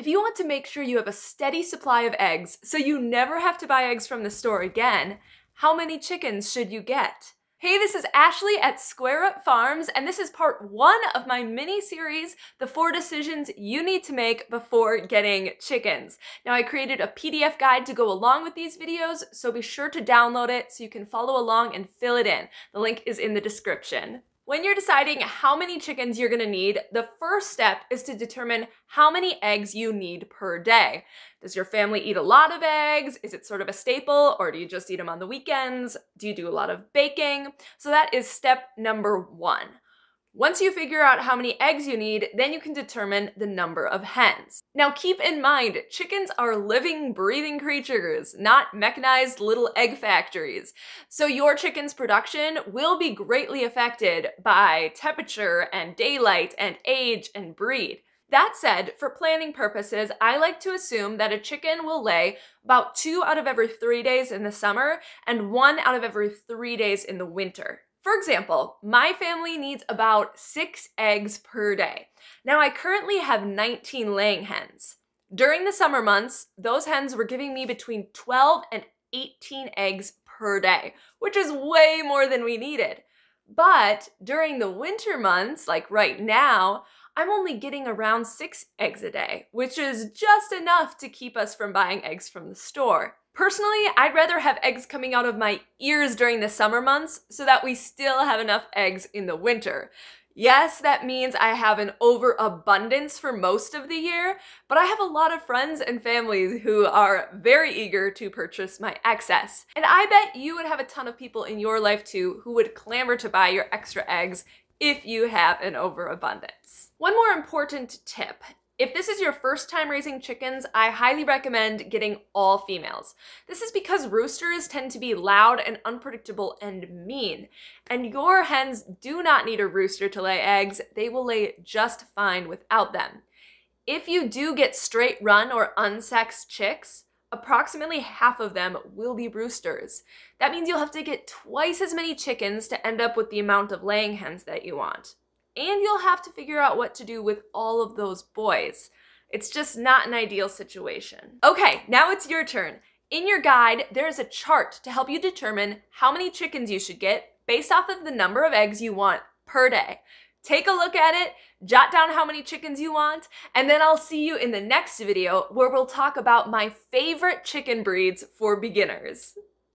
If you want to make sure you have a steady supply of eggs so you never have to buy eggs from the store again, how many chickens should you get? Hey, this is Ashley at Square Up Farms, and this is part one of my mini-series, The 4 Decisions You Need to Make Before Getting Chickens. Now, I created a PDF guide to go along with these videos, so be sure to download it so you can follow along and fill it in. The link is in the description. When you're deciding how many chickens you're gonna need, the first step is to determine how many eggs you need per day. Does your family eat a lot of eggs? Is it sort of a staple, or do you just eat them on the weekends? Do you do a lot of baking? So that is step number one. Once you figure out how many eggs you need, then you can determine the number of hens. Now keep in mind, chickens are living, breathing creatures, not mechanized little egg factories. So your chicken's production will be greatly affected by temperature and daylight and age and breed. That said, for planning purposes, I like to assume that a chicken will lay about 2 out of every 3 days in the summer and 1 out of every 3 days in the winter. For example, my family needs about 6 eggs per day. Now, I currently have 19 laying hens. During the summer months, those hens were giving me between 12 and 18 eggs per day, which is way more than we needed. But during the winter months, like right now, I'm only getting around 6 eggs a day, which is just enough to keep us from buying eggs from the store. Personally, I'd rather have eggs coming out of my ears during the summer months so that we still have enough eggs in the winter. Yes, that means I have an overabundance for most of the year, but I have a lot of friends and families who are very eager to purchase my excess. And I bet you would have a ton of people in your life too who would clamor to buy your extra eggs if you have an overabundance. One more important tip. If this is your first time raising chickens, I highly recommend getting all females. This is because roosters tend to be loud and unpredictable and mean, and your hens do not need a rooster to lay eggs. They will lay just fine without them. If you do get straight run or unsexed chicks, approximately half of them will be roosters. That means you'll have to get twice as many chickens to end up with the amount of laying hens that you want. And you'll have to figure out what to do with all of those boys. It's just not an ideal situation. Okay, now it's your turn. In your guide, there's a chart to help you determine how many chickens you should get based off of the number of eggs you want per day. Take a look at it, jot down how many chickens you want, and then I'll see you in the next video where we'll talk about my favorite chicken breeds for beginners.